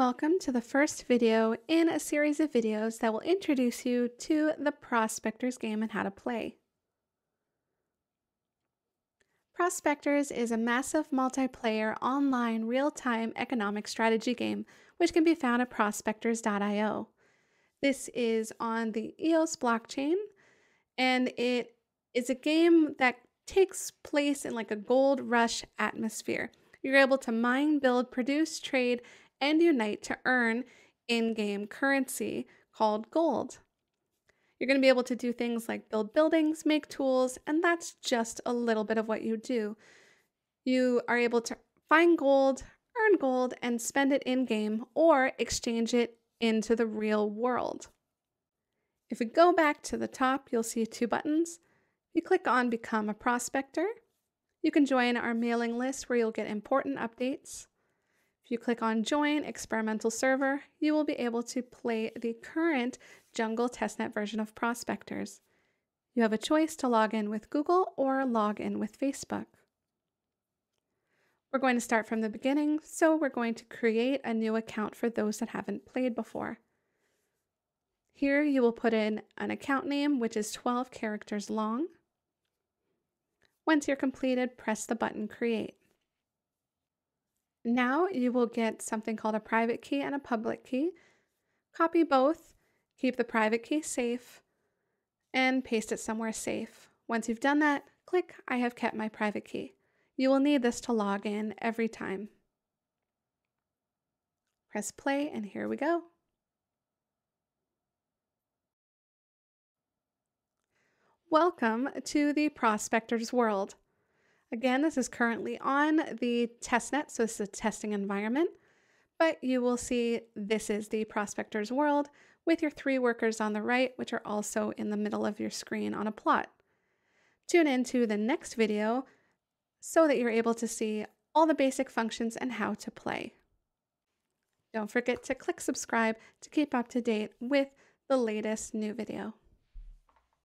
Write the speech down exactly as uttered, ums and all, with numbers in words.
Welcome to the first video in a series of videos that will introduce you to the Prospectors game and how to play. Prospectors is a massive multiplayer online real-time economic strategy game which can be found at prospectors dot i o. This is on the E O S blockchain, and it is a game that takes place in like a gold rush atmosphere. You're able to mine, build, produce, trade, and unite to earn in-game currency called gold. You're going to be able to do things like build buildings, make tools, and that's just a little bit of what you do. You are able to find gold, earn gold, and spend it in-game or exchange it into the real world. If we go back to the top, you'll see two buttons. You click on Become a Prospector. You can join our mailing list where you'll get important updates. If you click on Join Experimental Server, you will be able to play the current Jungle Testnet version of Prospectors. You have a choice to log in with Google or log in with Facebook. We're going to start from the beginning, so we're going to create a new account for those that haven't played before. Here you will put in an account name, which is twelve characters long. Once you're completed, press the button Create. Now you will get something called a private key and a public key. Copy both, keep the private key safe, and paste it somewhere safe. Once you've done that, click I have kept my private key. You will need this to log in every time. Press play and here we go. Welcome to the Prospectors world. Again, this is currently on the testnet, so this is a testing environment, but you will see this is the Prospectors world with your three workers on the right, which are also in the middle of your screen on a plot. Tune into the next video so that you're able to see all the basic functions and how to play. Don't forget to click subscribe to keep up to date with the latest new video.